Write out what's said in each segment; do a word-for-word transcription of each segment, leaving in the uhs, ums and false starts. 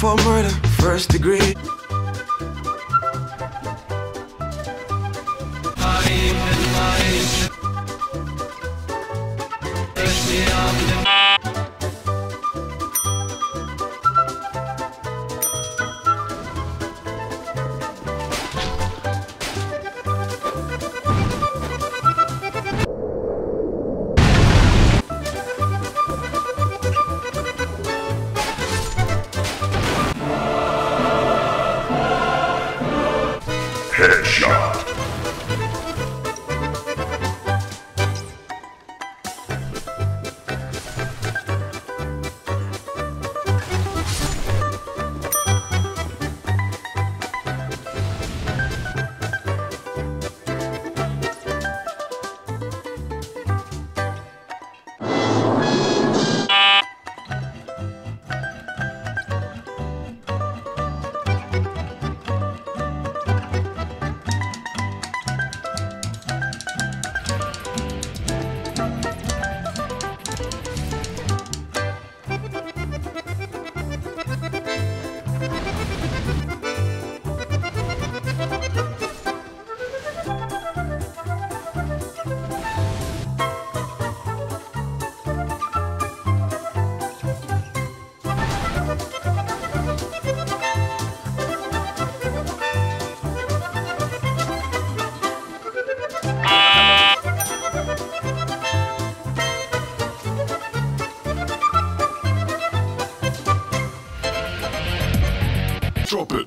for murder, first degree. Headshot. Drop it.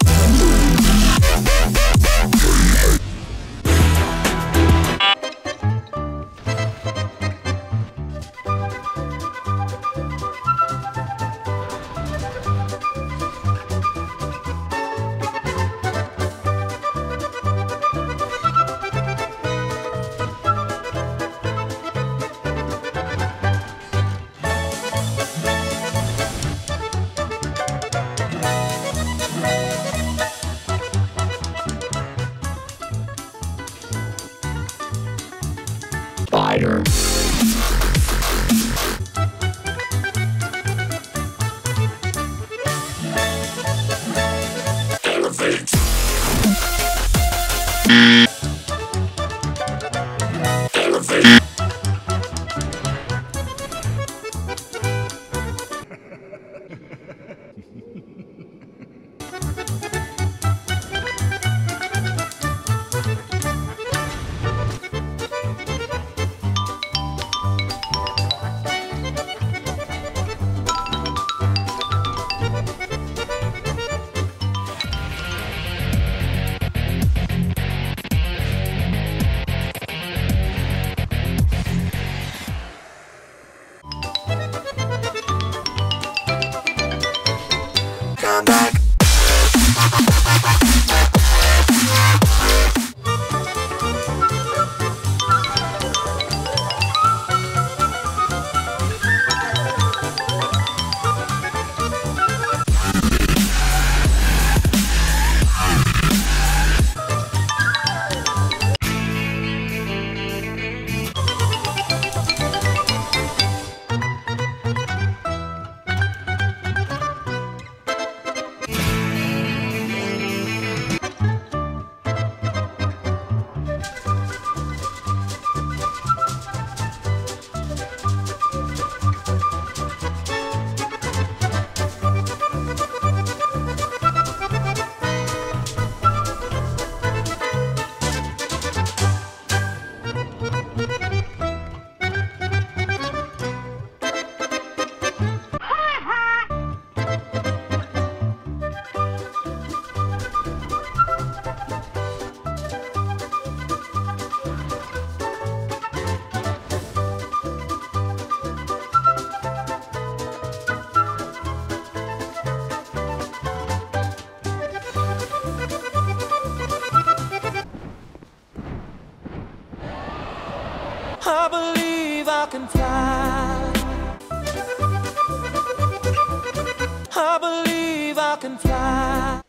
Spider. Elevate. Elevate. Come back. I believe I can fly. I believe I can fly.